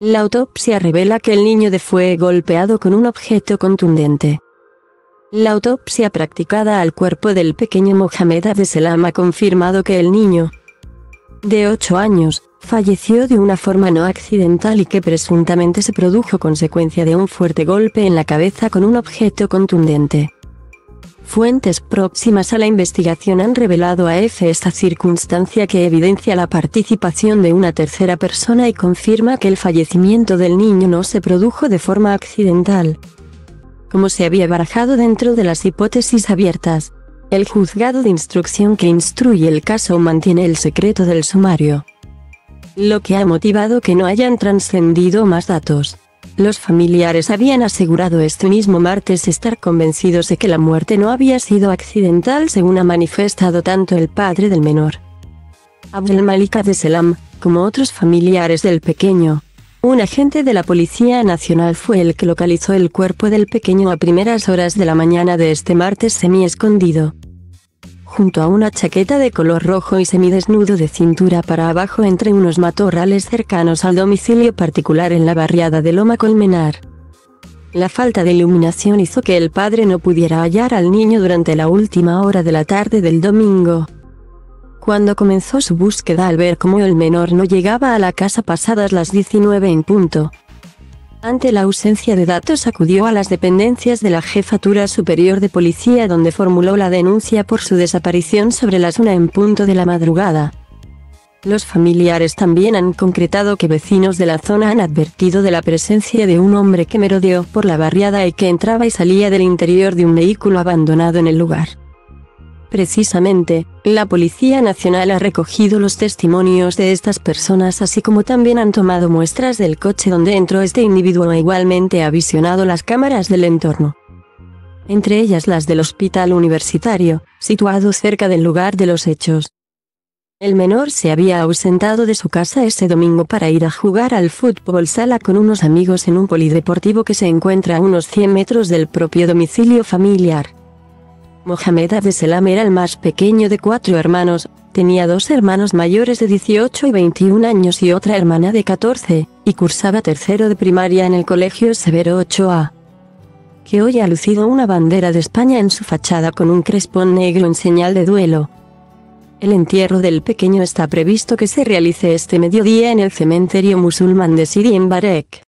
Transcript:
La autopsia revela que el niño fue golpeado con un objeto contundente. La autopsia practicada al cuerpo del pequeño Mohamed Abdeselam ha confirmado que el niño de 8 años falleció de una forma no accidental y que presuntamente se produjo consecuencia de un fuerte golpe en la cabeza con un objeto contundente. Fuentes próximas a la investigación han revelado a EFE esta circunstancia que evidencia la participación de una tercera persona y confirma que el fallecimiento del niño no se produjo de forma accidental, como se había barajado dentro de las hipótesis abiertas. El juzgado de instrucción que instruye el caso mantiene el secreto del sumario, lo que ha motivado que no hayan trascendido más datos. Los familiares habían asegurado este mismo martes estar convencidos de que la muerte no había sido accidental, según ha manifestado tanto el padre del menor, Abdelmalik Abdeselam, como otros familiares del pequeño. Un agente de la Policía Nacional fue el que localizó el cuerpo del pequeño a primeras horas de la mañana de este martes semi-escondido, junto a una chaqueta de color rojo y semidesnudo de cintura para abajo entre unos matorrales cercanos al domicilio particular en la barriada de Loma Colmenar. La falta de iluminación hizo que el padre no pudiera hallar al niño durante la última hora de la tarde del domingo, cuando comenzó su búsqueda al ver cómo el menor no llegaba a la casa pasadas las 19 en punto. Ante la ausencia de datos acudió a las dependencias de la Jefatura Superior de Policía, donde formuló la denuncia por su desaparición sobre las 1 en punto de la madrugada. Los familiares también han concretado que vecinos de la zona han advertido de la presencia de un hombre que merodeó por la barriada y que entraba y salía del interior de un vehículo abandonado en el lugar. Precisamente, la Policía Nacional ha recogido los testimonios de estas personas, así como también han tomado muestras del coche donde entró este individuo e igualmente ha visionado las cámaras del entorno, entre ellas las del hospital universitario, situado cerca del lugar de los hechos. El menor se había ausentado de su casa ese domingo para ir a jugar al fútbol sala con unos amigos en un polideportivo que se encuentra a unos 100 metros del propio domicilio familiar. Mohamed Abdeselam era el más pequeño de 4 hermanos, tenía 2 hermanos mayores de 18 y 21 años y otra hermana de 14, y cursaba tercero de primaria en el colegio Severo Ochoa, que hoy ha lucido una bandera de España en su fachada con un crespón negro en señal de duelo. El entierro del pequeño está previsto que se realice este mediodía en el cementerio musulmán de Sidi en Barek.